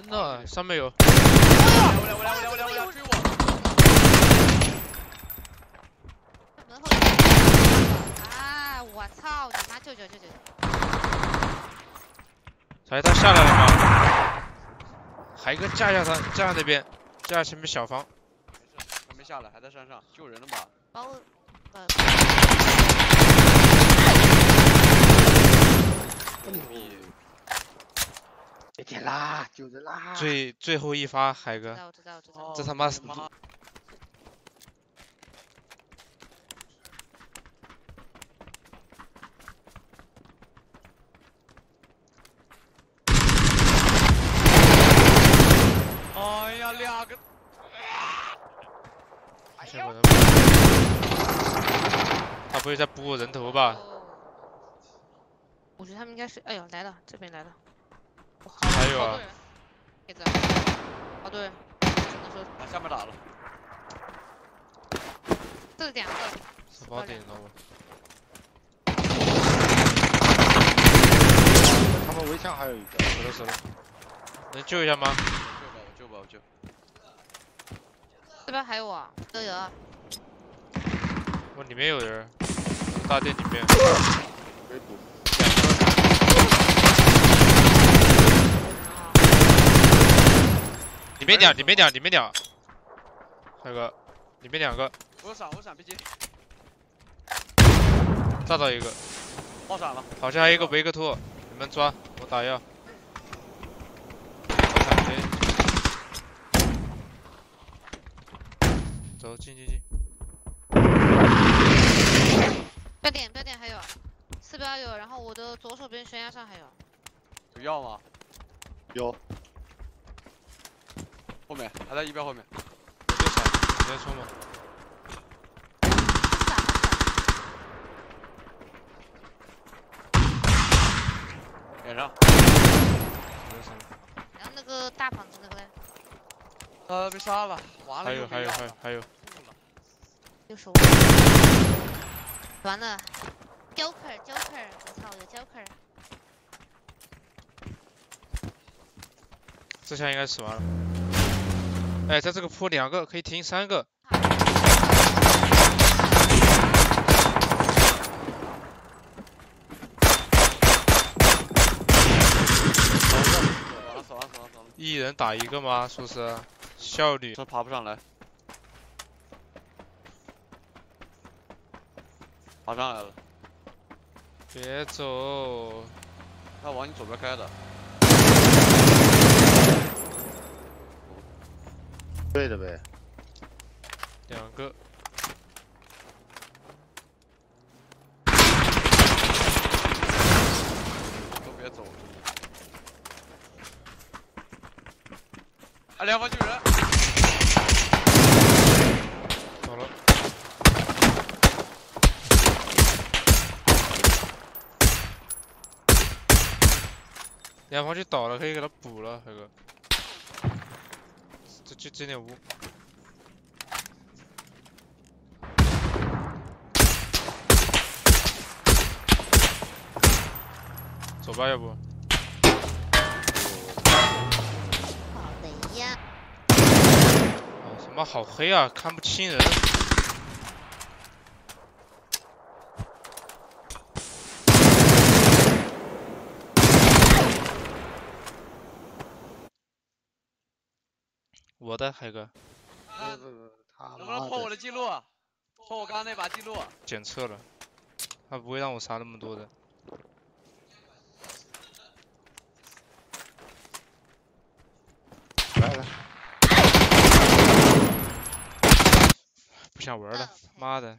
真的，上面有。我来追我。门后。啊！我操你妈！救！哎，他下来了吗？海哥架下他，架下那边，架下前面小房。没事，他没下来，还在山上救人了吧？把我。别点啦，救人啦！最后一发，海哥，我知道，这他妈是。哎呀，两个！哎呀！他不会在补我人头吧？我觉得他们应该是，哎呦，来了，这边来了。 还有啊，给子，啊对，只能说往下面打了，4点了，4点到了，他们围墙还有一个，死了，能救一下吗？我救。这边还有我，都有。我里面有人，大殿里面。可以补。 里面两，那个里面两个，我闪，别急，炸到一个，爆闪了，好像还有一个维克托，你们抓，我打药，走进，标点还有，4标有，然后我的左手边悬崖上还有，有药吗？有。 后面还在1标后面，你先冲吧。脸上。然后那个大膀子那个嘞，被杀了，完了。还有。又手。完了 ，Joker， 我操，有 Joker。这下应该死完了。 哎，在这个坡2个可以停3个。走了。一人打1个吗？是不是？效率。这爬不上来。爬上来了。别走。他往你左边开的。 对的呗，2个，都别走，啊，2方救人，走了，2方就倒了，可以给他补了，海哥。 就7.5，走吧，要不？好的呀。哦，他妈好黑啊，看不清人。我的海哥，能不能破我的记录？破我刚刚那把记录？检测了，他不会让我杀那么多的。来，不想玩了，妈的。